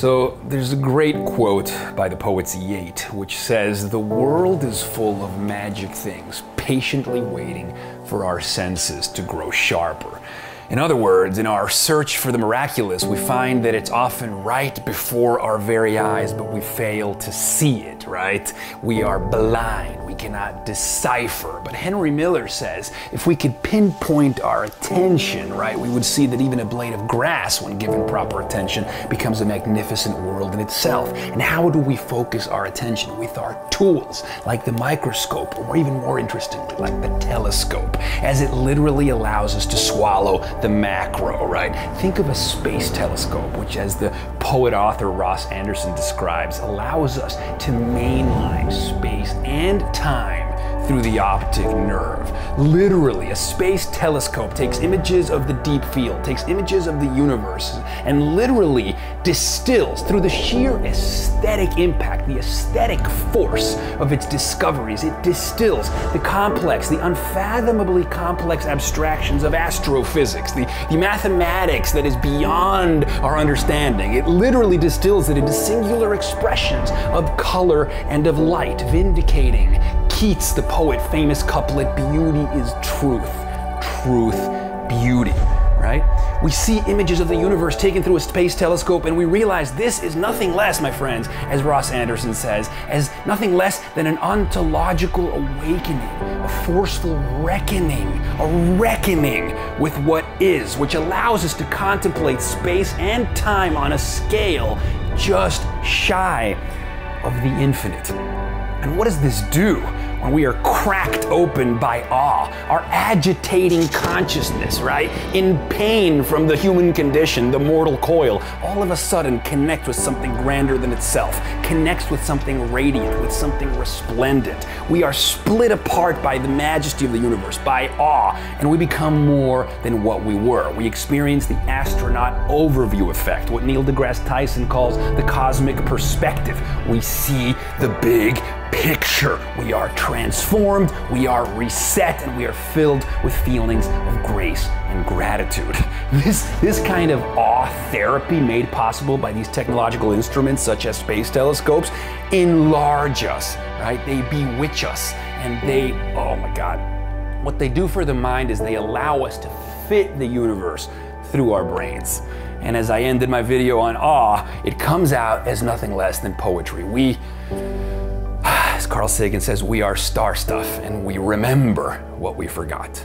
So there's a great quote by the poet Yeats, which says, "The world is full of magic things, patiently waiting for our senses to grow sharper." In other words, in our search for the miraculous, we find that it's often right before our very eyes, but we fail to see it, right? We are blind, we cannot decipher. But Henry Miller says, if we could pinpoint our attention, right, we would see that even a blade of grass, when given proper attention, becomes a magnificent world in itself. And how do we focus our attention? With our tools, like the microscope, or even more interestingly, like the telescope, as it literally allows us to swallow the macro, right? Think of a space telescope, which, as the poet-author Ross Anderson describes, allows us to mainline space and time through the optic nerve. Literally, a space telescope takes images of the deep field, takes images of the universe, and literally distills through the sheer aesthetic impact, the aesthetic force of its discoveries. It distills the complex, the unfathomably complex abstractions of astrophysics, the mathematics that is beyond our understanding. It literally distills it into singular expressions of color and of light, vindicating Keats, the poet, famous couplet, "Beauty is truth, truth, beauty," right? We see images of the universe taken through a space telescope, and we realize this is nothing less, my friends, as Ross Anderson says, as nothing less than an ontological awakening, a forceful reckoning, a reckoning with what is, which allows us to contemplate space and time on a scale just shy of the infinite. And what does this do? When we are cracked open by awe, our agitating consciousness, right, in pain from the human condition, the mortal coil, all of a sudden connects with something grander than itself, connects with something radiant, with something resplendent. We are split apart by the majesty of the universe, by awe, and we become more than what we were. We experience the astronaut overview effect, what Neil deGrasse Tyson calls the cosmic perspective. We see the big picture. We are transformed, we are reset, and we are filled with feelings of grace and gratitude. This kind of awe therapy, made possible by these technological instruments such as space telescopes, enlarge us, right? They bewitch us, and they, oh my God, what they do for the mind is they allow us to fit the universe through our brains. And as I ended my video on awe, it comes out as nothing less than poetry. We, as Carl Sagan says, we are star stuff, and we remember what we forgot.